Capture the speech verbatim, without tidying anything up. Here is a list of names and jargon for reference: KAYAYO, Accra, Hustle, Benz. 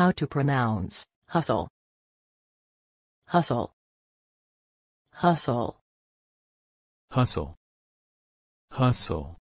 How to pronounce hustle. Hustle. Hustle. Hustle. Hustle.